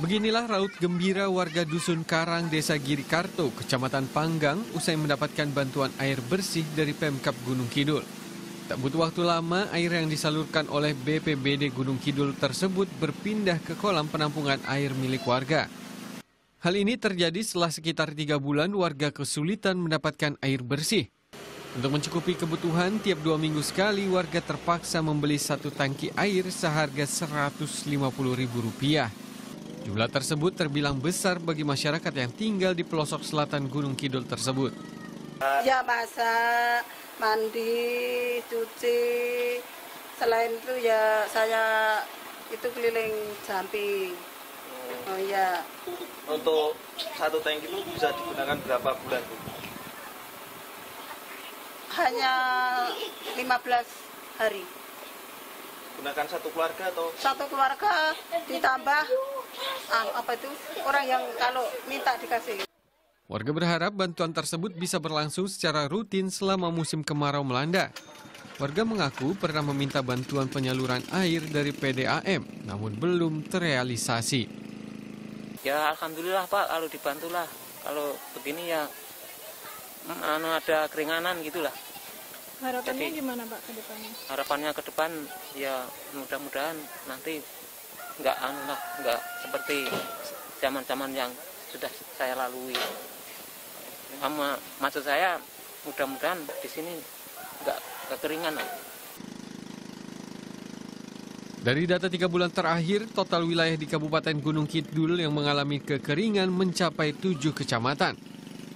Beginilah raut gembira warga Dusun Karang, Desa Giri Karto, Kecamatan Panggang, usai mendapatkan bantuan air bersih dari Pemkab Gunung Kidul. Tak butuh waktu lama, air yang disalurkan oleh BPBD Gunung Kidul tersebut berpindah ke kolam penampungan air milik warga. Hal ini terjadi setelah sekitar 3 bulan warga kesulitan mendapatkan air bersih. Untuk mencukupi kebutuhan, tiap 2 minggu sekali warga terpaksa membeli 1 tangki air seharga Rp150.000. Jumlah tersebut terbilang besar bagi masyarakat yang tinggal di pelosok selatan Gunung Kidul tersebut. Ya, masak, mandi, cuci. Selain itu ya saya itu keliling Jambi. Oh ya. Untuk 1 tangki itu bisa digunakan berapa bulan? Hanya 15 hari. Gunakan 1 keluarga atau? 1 keluarga ditambah orang yang kalau minta dikasih. Warga berharap bantuan tersebut bisa berlangsung secara rutin selama musim kemarau melanda. Warga mengaku pernah meminta bantuan penyaluran air dari PDAM, namun belum terrealisasi. Ya alhamdulillah Pak, kalau dibantulah. Kalau begini ya ada keringanan gitulah. Harapannya jadi, gimana Pak ke depannya? Harapannya ke depan ya mudah-mudahan nanti nggak seperti zaman-zaman yang sudah saya lalui. Maksud saya mudah-mudahan di sini nggak keringanan. Dari data 3 bulan terakhir, total wilayah di Kabupaten Gunung Kidul yang mengalami kekeringan mencapai 7 kecamatan.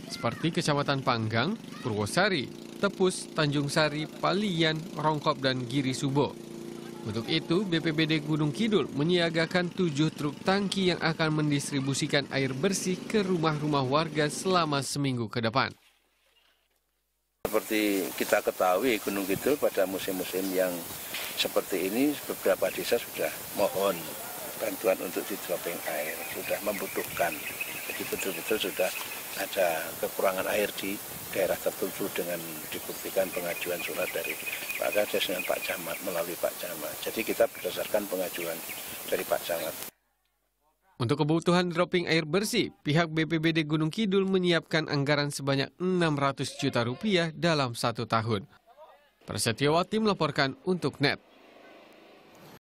Seperti Kecamatan Panggang, Purwosari, Tepus, Tanjung Sari, Palian, Rongkop, dan Giri Subo. Untuk itu, BPBD Gunung Kidul menyiagakan 7 truk tangki yang akan mendistribusikan air bersih ke rumah-rumah warga selama seminggu ke depan. Seperti kita ketahui, Gunung Kidul pada musim-musim yang seperti ini, beberapa desa sudah mohon bantuan untuk didroping air, sudah membutuhkan. Jadi betul-betul sudah ada kekurangan air di daerah tertentu dengan dibuktikan pengajuan surat dari Pak Kades dan Pak Camat melalui Pak Camat. Jadi kita berdasarkan pengajuan dari Pak Camat. Untuk kebutuhan dropping air bersih, pihak BPBD Gunung Kidul menyiapkan anggaran sebanyak Rp600 juta dalam 1 tahun. Prasetyowati melaporkan untuk NET.